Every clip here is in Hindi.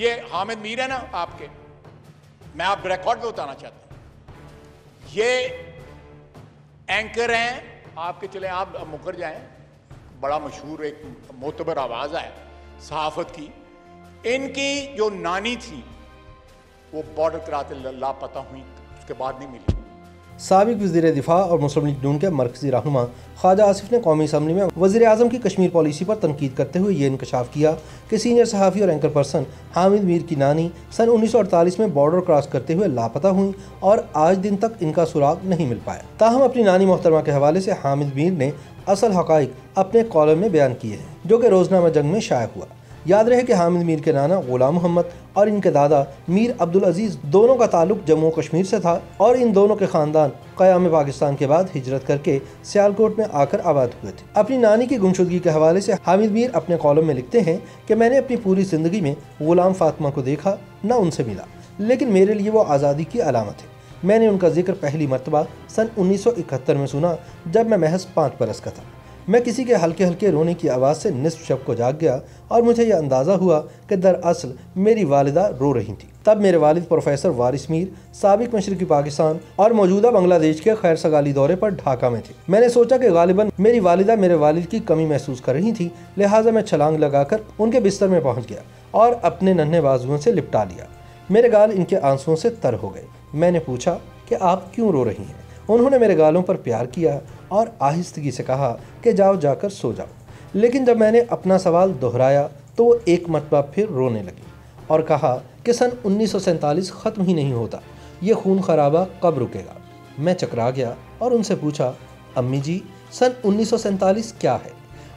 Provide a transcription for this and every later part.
ये हामिद मीर है ना आपके, मैं आप रिकॉर्ड पे उतारना चाहता हूँ, ये एंकर हैं आपके, चले आप मुकर जाएं, बड़ा मशहूर एक मोतबर आवाज़ है सहाफ़त की, इनकी जो नानी थी वो बॉर्डर कराते लापता हुई, उसके बाद नहीं मिली। साबिक वज़ीर दिफा और मुस्लिम लीग नून के मरकजी रहनुमा ख्वाजा आसिफ ने कौमी असम्बली में वज़ीर आज़म की कश्मीर पॉलिसी पर तनकीद करते हुए ये इंकशाफ किया कि सीनियर सहाफ़ी और एंकर पर्सन हामिद मीर की नानी सन 1948 में बॉर्डर क्रॉस करते हुए लापता हुई और आज दिन तक इनका सुराग नहीं मिल पाया। ताहम अपनी नानी मोहतरमा के हवाले से हामिद मीर ने असल हक़ाइक़ अपने कॉलम में बयान किए हैं जो कि रोज़नामा जंग में शाया हुआ। याद रहे कि हामिद मीर के नाना गुलाम मोहम्मद और इनके दादा मीर अब्दुल अजीज़ दोनों का ताल्लुक जम्मू कश्मीर से था और इन दोनों के ख़ानदान क़याम पाकिस्तान के बाद हिजरत करके सियालकोट में आकर आबाद हुए थे। अपनी नानी की गुमशुदगी के हवाले से हामिद मीर अपने कॉलम में लिखते हैं कि मैंने अपनी पूरी ज़िंदगी में ग़ुलाम फ़ातिमा को देखा न उनसे मिला, लेकिन मेरे लिए वो आज़ादी की अलामत है। मैंने उनका जिक्र पहली मरतबा सन 1971 में सुना जब मैं महज 5 बरस का था। मैं किसी के हल्के हल्के रोने की आवाज़ से निस्फ शब को जाग गया और मुझे यह अंदाज़ा हुआ कि दरअसल मेरी वालिदा रो रही थी। तब मेरे वालिद प्रोफेसर वारिस मीर साबिक मशरक़ी पाकिस्तान और मौजूदा बांग्लादेश के खैर सगाली दौरे पर ढाका में थे। मैंने सोचा कि गालिबन मेरी वालिदा मेरे वालिद की कमी महसूस कर रही थी, लिहाजा मैं छलांग लगाकर उनके बिस्तर में पहुँच गया और अपने नन्हे बाजुओं से लिपटा लिया। मेरे गाल इनके आंसुओं से तर हो गए। मैंने पूछा कि आप क्यों रो रही हैं? उन्होंने मेरे गालों पर प्यार किया और आहिस्तगी से कहा कि जाओ जाकर सो जाओ। लेकिन जब मैंने अपना सवाल दोहराया तो वो एक मरतबा फिर रोने लगी और कहा कि सन 1947 ख़त्म ही नहीं होता, ये खून खराबा कब रुकेगा? मैं चकरा गया और उनसे पूछा, अम्मी जी सन 1947 क्या है?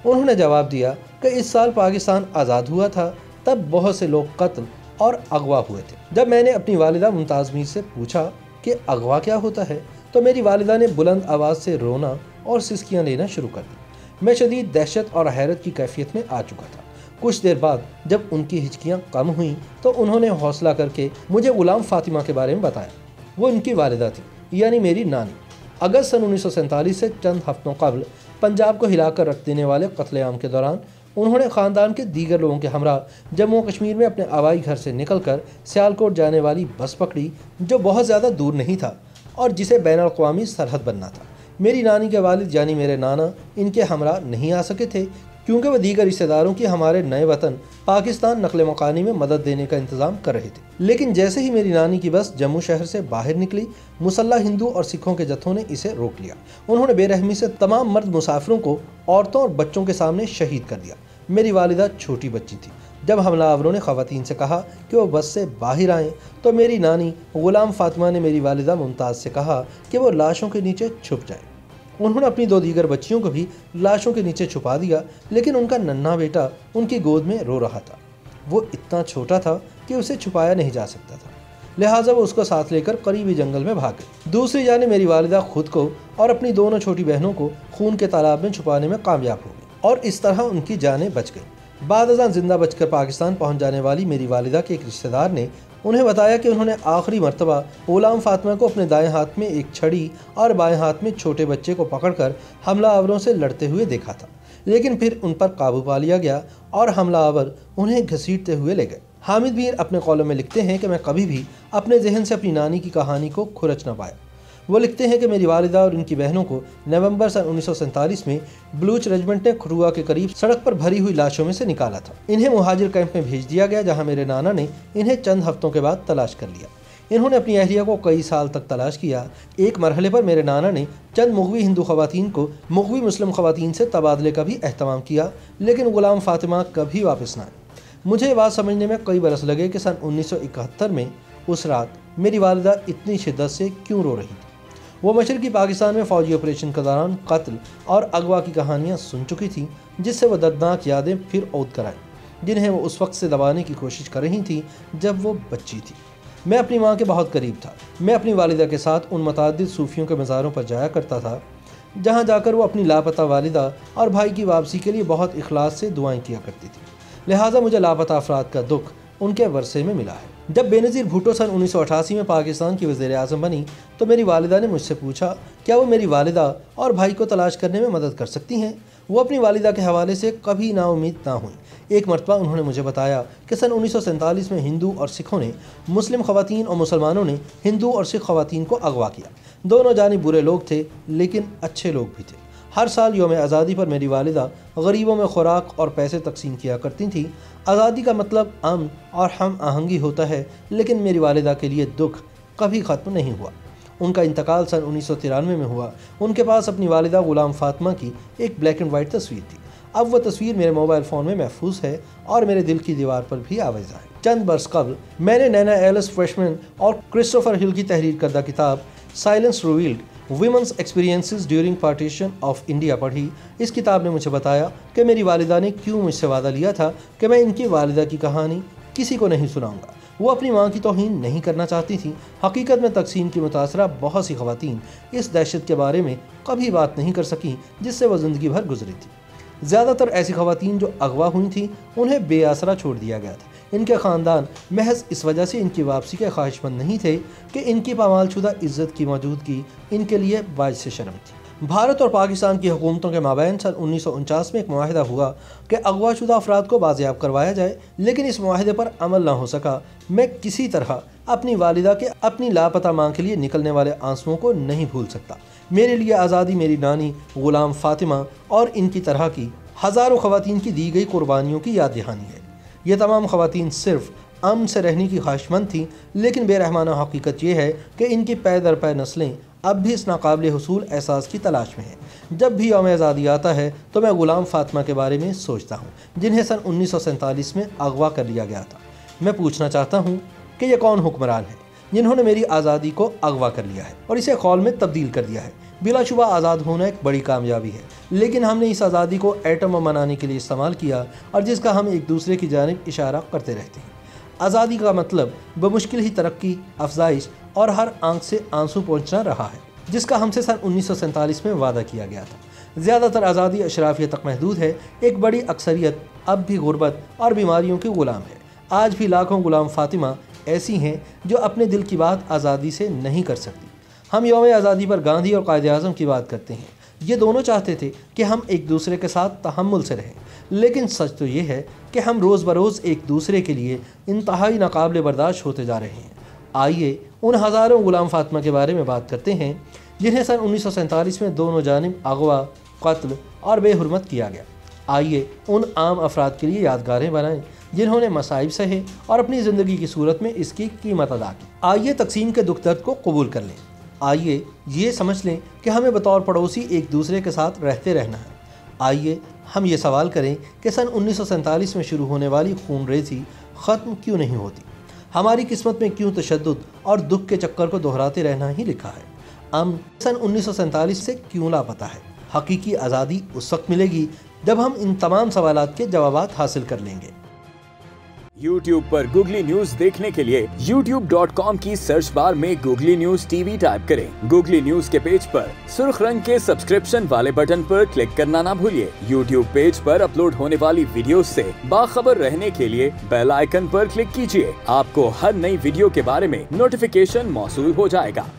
उन्होंने जवाब दिया कि इस साल पाकिस्तान आज़ाद हुआ था, तब बहुत से लोग कत्ल और अगवा हुए थे। जब मैंने अपनी वालिदा मुमताज़ मीर से पूछा कि अगवा क्या होता है तो मेरी वालिदा ने बुलंद आवाज़ से रोना और सिसकियाँ लेना शुरू कर दी। मैं शदीद दहशत और हैरत की कैफियत में आ चुका था। कुछ देर बाद जब उनकी हिचकियाँ कम हुईं तो उन्होंने हौसला करके मुझे ग़ुलाम फ़ातिमा के बारे में बताया। वो उनकी वालिदा थी, यानी मेरी नानी। अगस्त सन 1947 से चंद हफ्तों कबल पंजाब को हिलाकर रख देने वाले कत्लेआम के दौरान उन्होंने ख़ानदान के दीगर लोगों के हमरा जम्मू कश्मीर में अपने आवाई घर से निकलकर सियालकोट जाने वाली बस पकड़ी जो बहुत ज़्यादा दूर नहीं था और जिसे बैन अल-क़वामी सरहद बनना था। मेरी नानी के वालिद यानी मेरे नाना इनके हमरा नहीं आ सके थे क्योंकि वह दीगर रिश्तेदारों की हमारे नए वतन पाकिस्तान नकल मकानी में मदद देने का इंतज़ाम कर रहे थे। लेकिन जैसे ही मेरी नानी की बस जम्मू शहर से बाहर निकली, मुसल्ला हिंदू और सिखों के जत्थों ने इसे रोक लिया। उन्होंने बेरहमी से तमाम मर्द मुसाफिरों को औरतों और बच्चों के सामने शहीद कर दिया। मेरी वालिदा छोटी बच्ची थी। जब हमलावरों ने ख़वातीन से कहा कि वो बस से बाहर आएँ तो मेरी नानी ग़ुलाम फ़ातिमा ने मेरी वालिदा मुमताज़ से कहा कि वो लाशों के नीचे छुप जाए। उन्होंने अपनी दो दीगर बच्चियों को भी लाशों के नीचे छुपा दिया, लेकिन उनका नन्हा बेटा उनकी गोद में रो रहा था। वो इतना छोटा था कि उसे छुपाया नहीं जा सकता था, लिहाजा वो उसको साथ लेकर करीबी जंगल में भाग गई। दूसरी जानिब मेरी वालिदा खुद को और अपनी दोनों छोटी बहनों को खून के तालाब में छुपाने में कामयाब हो गई और इस तरह उनकी जानें बच गई। बाद अज़ान ज़िंदा बचकर पाकिस्तान पहुंच जाने वाली मेरी वालिदा के एक रिश्तेदार ने उन्हें बताया कि उन्होंने आखिरी मरतबा ग़ुलाम फ़ातिमा को अपने दाएं हाथ में एक छड़ी और बाएं हाथ में छोटे बच्चे को पकड़कर हमलावरों से लड़ते हुए देखा था, लेकिन फिर उन पर काबू पा लिया गया और हमलावर उन्हें घसीटते हुए ले गए। हामिद मीर अपने कॉलम में लिखते हैं कि मैं कभी भी अपने जहन से अपनी नानी की कहानी को खुरच न पाया। वो लिखते हैं कि मेरी वालिदा और इनकी बहनों को नवंबर सन 1947 में बलूच रेजिमेंट ने खटुआ के करीब सड़क पर भरी हुई लाशों में से निकाला था। इन्हें मुहाजिर कैंप में भेज दिया गया जहां मेरे नाना ने इन्हें चंद हफ्तों के बाद तलाश कर लिया। इन्होंने अपनी अहलिया को कई साल तक तलाश किया। एक मरहले पर मेरे नाना ने चंद मग़वी हिंदू ख़वातीन को मग़वी मुस्लिम ख़वातीन से तबादले का भी अहतमाम किया, लेकिन ग़ुलाम फ़ातिमा कभी वापस ना आई। मुझे ये बात समझने में कई बरस लगे कि सन 1971 में उस रात मेरी वालिदा इतनी शिद्दत से क्यों रो रही थी। वो मशरक़ी पाकिस्तान में फ़ौजी ऑपरेशन के दौरान कत्ल और अगवा की कहानियाँ सुन चुकी थीं, जिससे वह दर्दनाक यादें फिर औद कर आईं जिन्हें वो उस वक्त से दबाने की कोशिश कर रही थी जब वो बच्ची थी। मैं अपनी माँ के बहुत करीब था। मैं अपनी वालिदा के साथ उन मुतअद्दिद सूफियों के मज़ारों पर जाया करता था जहाँ जाकर वो अपनी लापता वालिदा और भाई की वापसी के लिए बहुत इखलास से दुआएँ किया करती थी, लिहाजा मुझे लापता अफराद का दुख उनके वर्से में मिला है। जब बेनज़ीर भुट्टो सन 1988 में पाकिस्तान की वज़ीर आज़म बनी तो मेरी वालिदा ने मुझसे पूछा, क्या वो मेरी वालिदा और भाई को तलाश करने में मदद कर सकती हैं? वो अपनी वालिदा के हवाले से कभी ना उम्मीद ना हुई। एक मरतबा उन्होंने मुझे बताया कि सन 1947 में हिंदू और सिखों ने, मुस्लिम ख़वातीन और मुसलमानों ने हिंदू और सिख ख़वातीन को अगवा किया। दोनों जानिब बुरे लोग थे लेकिन अच्छे लोग भी थे। हर साल योम आज़ादी पर मेरी वालिदा गरीबों में खुराक और पैसे तकसीम किया करती थीं। आज़ादी का मतलब अमन और हम आहंगी होता है, लेकिन मेरी वालिदा के लिए दुख कभी ख़त्म नहीं हुआ। उनका इंतकाल सन 1993 में हुआ। उनके पास अपनी वालिदा गुलाम फातिमा की एक ब्लैक एंड वाइट तस्वीर थी। अब वह तस्वीर मेरे मोबाइल फ़ोन में महफूज है और मेरे दिल की दीवार पर भी आवेज़ा है। चंद बरस कबल मैंने नैना एलिस फ्रेशमैन और क्रिस्टोफर हिल की तहरीर करदा किताब silence revealed women's experiences during partition of India पढ़ी। इस किताब ने मुझे बताया कि मेरी वालिदा ने क्यों मुझसे वादा लिया था कि मैं इनकी वालिदा की कहानी किसी को नहीं सुनाऊंगा। वो अपनी माँ की तौहीन नहीं करना चाहती थी। हकीकत में तकसीम की मुतासरा बहुत सी ख़वातीन इस दहशत के बारे में कभी बात नहीं कर सकीं जिससे वह ज़िंदगी भर गुजरी थी। ज़्यादातर ऐसी ख़वातीन जो अगवा हुई थीं उन्हें बेआसरा छोड़ दिया गया था। इनके ख़ानदान महज इस वजह से इनकी वापसी के ख्वाहिशमंद नहीं थे कि इनकी पामालशुदा इज़्ज़त की मौजूदगी इनके लिए बायस शर्म थी। भारत और पाकिस्तान की हुकूमतों के माबैन सन 1949 में एक मुआहदा हुआ कि अगवाशुदा अफराद को बाजियाब करवाया जाए, लेकिन इस मुआहदे पर अमल ना हो सका। मैं किसी तरह अपनी वालिदा के अपनी लापता माँ के लिए निकलने वाले आंसुओं को नहीं भूल सकता। मेरे लिए आज़ादी मेरी नानी ग़ुलाम फ़ातिमा और इनकी तरह की हज़ारों ख़वातीन की दी गई कुर्बानियों की याद दहानी है। ये तमाम ख़वातीन सिर्फ अमन से रहने की ख्वाहिशमंद थीं, लेकिन बेरहमाना हकीकत यह है कि इनकी पै दर पै नस्लें अब भी इस नाकाबिल हुसूल एहसास की तलाश में हैं। जब भी यौम आज़ादी आता है तो मैं ग़ुलाम फ़ातिमा के बारे में सोचता हूँ जिन्हें सन 1947 में अगवा कर लिया गया था। मैं पूछना चाहता हूँ कि यह कौन हुक्मरान है जिन्होंने मेरी आज़ादी को अगवा कर लिया है और इसे खौल में तब्दील कर दिया है। बिलाशुबा आज़ाद होना एक बड़ी कामयाबी है, लेकिन हमने इस आज़ादी को एटम बम बनाने के लिए इस्तेमाल किया और जिसका हम एक दूसरे की जानिब इशारा करते रहते हैं। आज़ादी का मतलब बमुश्किल ही तरक्की, अफजाइश और हर आंख से आंसू पहुँचना रहा है जिसका हमसे सन 1947 में वादा किया गया था। ज़्यादातर आज़ादी अशराफिया तक महदूद है। एक बड़ी अक्सरियत अब भी गुर्बत और बीमारियों के ग़ुलाम है। आज भी लाखों ग़ुलाम फ़ातिमा ऐसी हैं जो अपने दिल की बात आज़ादी से नहीं कर सकती। हम यौम आज़ादी पर गांधी और कायदे आज़म की बात करते हैं। ये दोनों चाहते थे कि हम एक दूसरे के साथ तहम्मुल से रहें, लेकिन सच तो ये है कि हम रोज़ बरोज़ एक दूसरे के लिए इंतहाई नाकाबिले बर्दाश्त होते जा रहे हैं। आइए उन हज़ारों ग़ुलाम फ़ातिमा के बारे में बात करते हैं जिन्हें सन 1947 में दोनों जानिब अगवा, कत्ल और बेहुरमत किया गया। आइए उन आम अफराद के लिए यादगारें बनाएँ जिन्होंने मसाइब सहे और अपनी ज़िंदगी की सूरत में इसकी कीमत अदा की। आइए तकसीम के दुख दर्द को कबूल कर लें। आइए ये समझ लें कि हमें बतौर पड़ोसी एक दूसरे के साथ रहते रहना है। आइए हम ये सवाल करें कि सन 1947 में शुरू होने वाली खूनरेज़ी ख़त्म क्यों नहीं होती। हमारी किस्मत में क्यों तशद्दुद और दुख के चक्कर को दोहराते रहना ही लिखा है। अमन सन 1947 से क्यों लापता है। हकीकी आज़ादी उस वक्त मिलेगी जब हम इन तमाम सवालात के जवाब हासिल कर लेंगे। YouTube पर Googly News देखने के लिए YouTube.com की सर्च बार में Googly News TV टाइप करें। Googly News के पेज पर सुर्ख रंग के सब्सक्रिप्शन वाले बटन पर क्लिक करना ना भूलिए। YouTube पेज पर अपलोड होने वाली वीडियो से बाखबर रहने के लिए बेल आइकन पर क्लिक कीजिए। आपको हर नई वीडियो के बारे में नोटिफिकेशन मौसूल हो जाएगा।